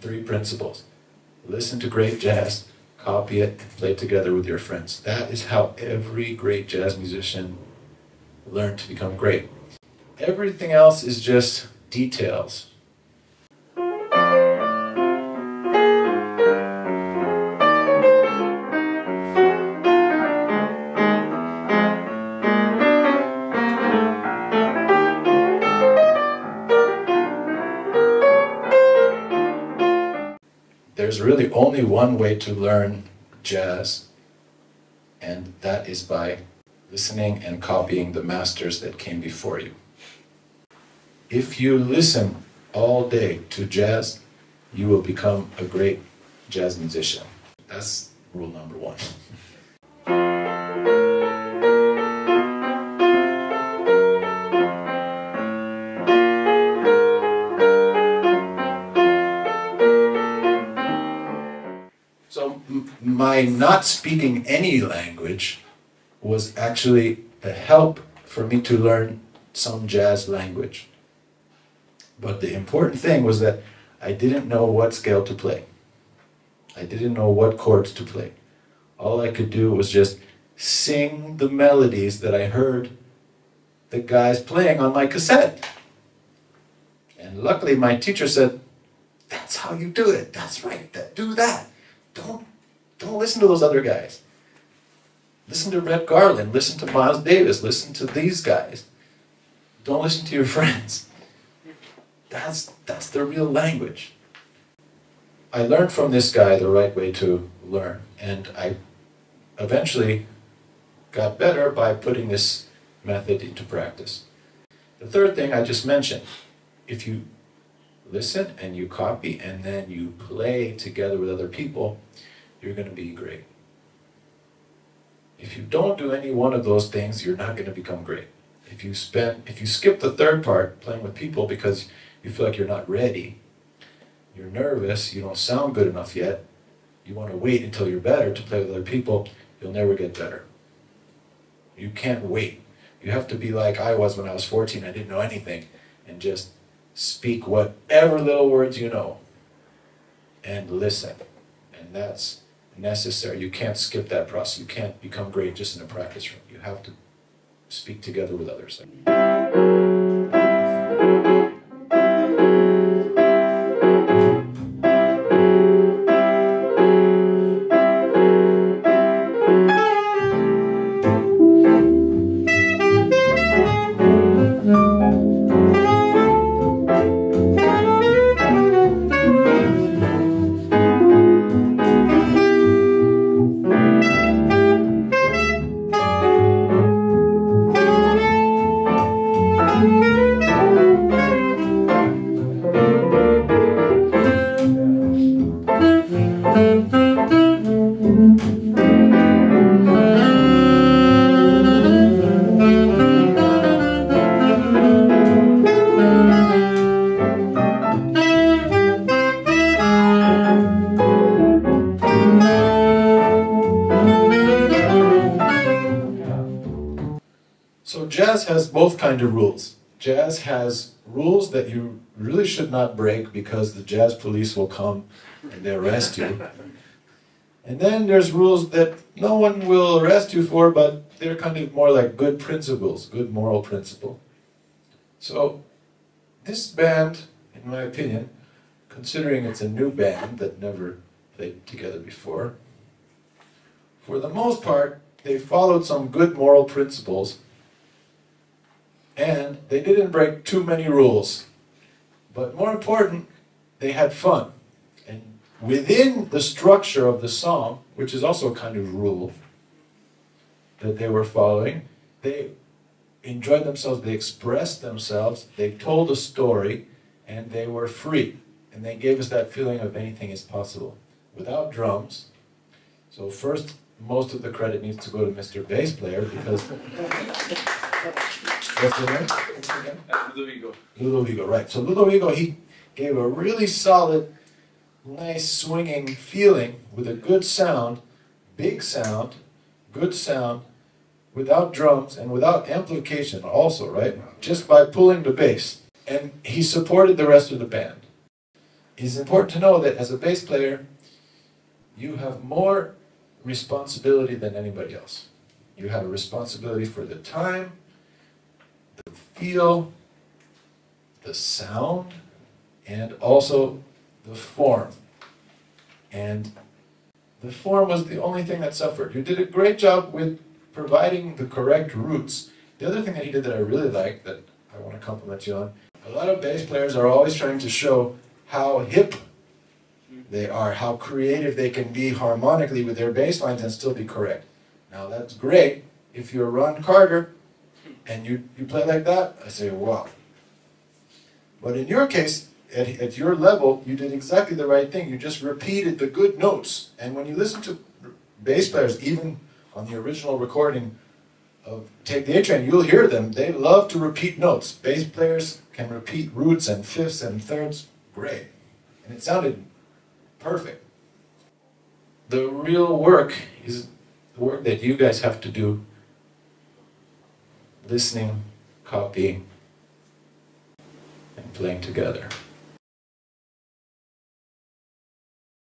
Three principles. Listen to great jazz, copy it, and play it together with your friends. That is how every great jazz musician learned to become great. Everything else is just details. There's really only one way to learn jazz, and that is by listening and copying the masters that came before you. If you listen all day to jazz, you will become a great jazz musician. That's rule number one. So my not speaking any language was actually a help for me to learn some jazz language. But the important thing was that I didn't know what scale to play. I didn't know what chords to play. All I could do was just sing the melodies that I heard the guys playing on my cassette. And luckily my teacher said, that's how you do it. That's right. Do that. Don't listen to those other guys. Listen to Red Garland. Listen to Miles Davis. Listen to these guys. Don't listen to your friends. That's the real language. I learned from this guy the right way to learn, and I eventually got better by putting this method into practice. The third thing I just mentioned, if you listen and you copy and then you play together with other people, you're going to be great. If you don't do any one of those things, you're not going to become great. If you skip the third part, playing with people, because you feel like you're not ready, you're nervous, you don't sound good enough yet, you want to wait until you're better to play with other people, you'll never get better. You can't wait. You have to be like I was when I was 14, I didn't know anything, and just speak whatever little words you know, and listen. And that's necessary. You can't skip that process. You can't become great just in a practice room. You have to speak together with others. So jazz has both kinds of rules. Jazz has rules that you really should not break because the jazz police will come and they arrest you. And then there's rules that no one will arrest you for, but they're kind of more like good principles, good moral principle. So this band, in my opinion, considering it's a new band that never played together before, for the most part, they followed some good moral principles. And they didn't break too many rules. But more important, they had fun. And within the structure of the song, which is also a kind of rule that they were following, they enjoyed themselves, they expressed themselves, they told a story, and they were free. And they gave us that feeling of anything is possible, without drums. So first, most of the credit needs to go to Mr. Bass Player, because... What's the name? Ludovico. Ludovico, right. So Ludovico, he gave a really solid, nice swinging feeling with a good sound, big sound, good sound, without drums and without amplification also, right? Just by pulling the bass. And he supported the rest of the band. It's important to know that as a bass player, you have more responsibility than anybody else. You have a responsibility for the time, the feel, the sound, and also the form. And the form was the only thing that suffered. You did a great job with providing the correct roots. The other thing that he did that I really liked, that I want to compliment you on, a lot of bass players are always trying to show how hip they are, how creative they can be harmonically with their bass lines and still be correct. Now that's great. If you're Ron Carter and you play like that, I say, wow. But in your case, at your level, you did exactly the right thing. You just repeated the good notes. And when you listen to bass players, even on the original recording of Take the A-Train, you'll hear them. They love to repeat notes. Bass players can repeat roots and fifths and thirds. Great. And it sounded perfect. The real work is the work that you guys have to do. Listening, copying, and playing together.